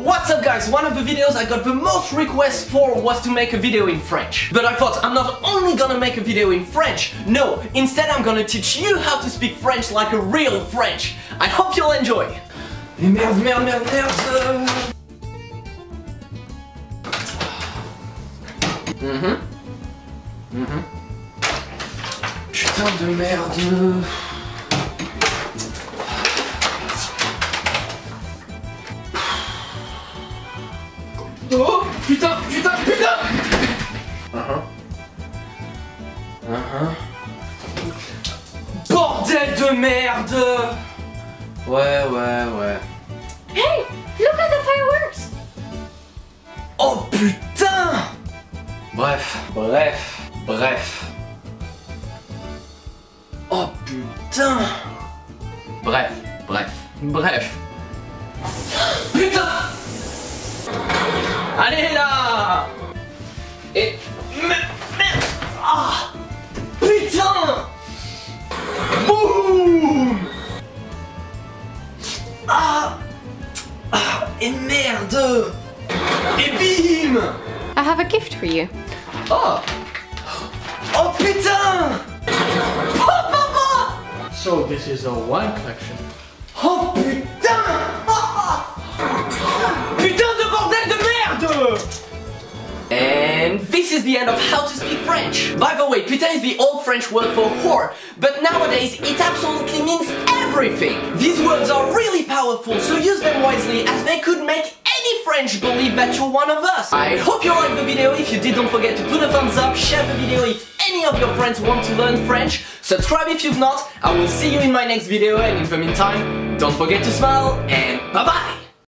What's up guys, one of the videos I got the most requests for was to make a video in French. But I thought, I'm not only gonna make a video in French, no, instead I'm gonna teach you how to speak French like a real French. I hope you'll enjoy. Merde, merde, merde, merde. Mm-hmm. Mm-hmm. Putain de merde. Oh putain, putain, putain. Bordel de merde. Ouais. Hey, look at the fireworks. Oh putain. Bref. Oh putain. Bref. Putain. Allez là. Et... merde. Ah putain. Boum. Ah et merde. Et bim. I have a gift for you. Oh putain. Papa. So this is a wine collection. Oh putain. And this is the end of how to speak French. By the way, putain is the old French word for whore, but nowadays it absolutely means everything. These words are really powerful, so use them wisely as they could make any French believe that you're one of us. I hope you liked the video. If you did, don't forget to put a thumbs up, share the video if any of your friends want to learn French, subscribe if you've not. I will see you in my next video, and in the meantime, don't forget to smile, and bye bye!